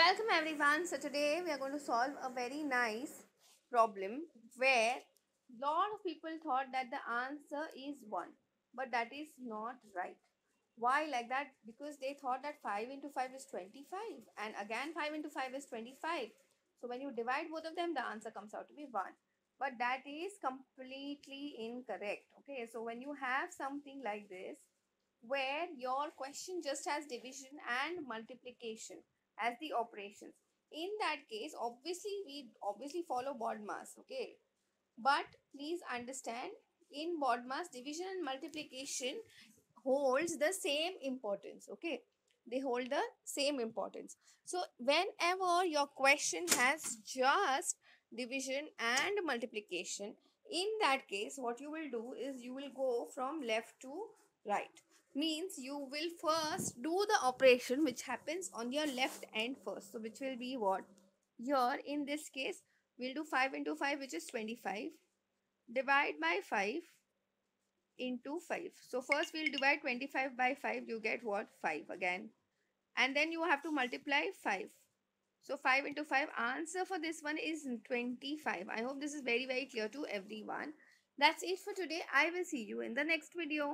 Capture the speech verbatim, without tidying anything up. Welcome everyone. So today we are going to solve a very nice problem where a lot of people thought that the answer is one, but that is not right. Why like that? Because they thought that five into five is twenty-five and again five into five is twenty-five. So when you divide both of them, the answer comes out to be one. But that is completely incorrect. Okay, so when you have something like this where your question just has division and multiplication as the operations, in that case obviously we obviously follow BODMAS, okay, but please understand, in BODMAS division and multiplication holds the same importance. Okay, they hold the same importance. So whenever your question has just division and multiplication, in that case what you will do is you will go from left to right. Means you will first do the operation which happens on your left end first. So which will be what? Here in this case we'll do five into five, which is twenty-five, divide by five into five. So first we'll divide twenty-five by five. You get what? five again, and then you have to multiply five. So five into five, answer for this one is twenty-five. I hope this is very very clear to everyone. That's it for today. I will see you in the next video.